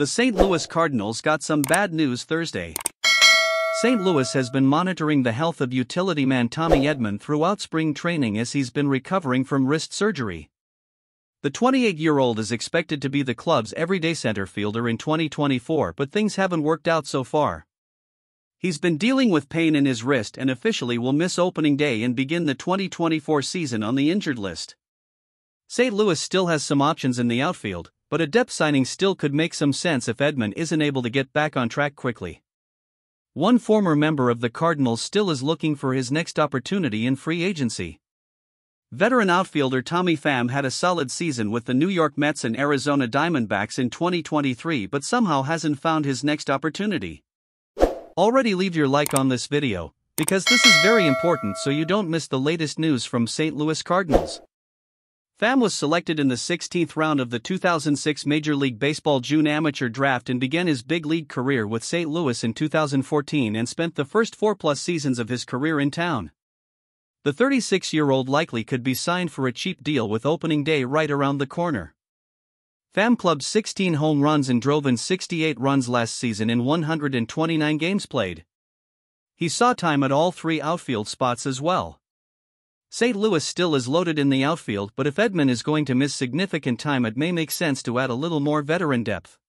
The St. Louis Cardinals got some bad news Thursday. St. Louis has been monitoring the health of utility man Tommy Edman throughout spring training as he's been recovering from wrist surgery. The 28-year-old is expected to be the club's everyday center fielder in 2024, but things haven't worked out so far. He's been dealing with pain in his wrist and officially will miss opening day and begin the 2024 season on the injured list. St. Louis still has some options in the outfield, but a depth signing still could make some sense if Edman isn't able to get back on track quickly. One former member of the Cardinals still is looking for his next opportunity in free agency. Veteran outfielder Tommy Pham had a solid season with the New York Mets and Arizona Diamondbacks in 2023, but somehow hasn't found his next opportunity. Already leave your like on this video, because this is very important so you don't miss the latest news from St. Louis Cardinals. Pham was selected in the 16th round of the 2006 Major League Baseball June Amateur Draft and began his big league career with St. Louis in 2014 and spent the first 4+ seasons of his career in town. The 36-year-old likely could be signed for a cheap deal with opening day right around the corner. Pham clubbed 16 home runs and drove in 68 runs last season in 129 games played. He saw time at all three outfield spots as well. St. Louis still is loaded in the outfield, but if Edman is going to miss significant time, it may make sense to add a little more veteran depth.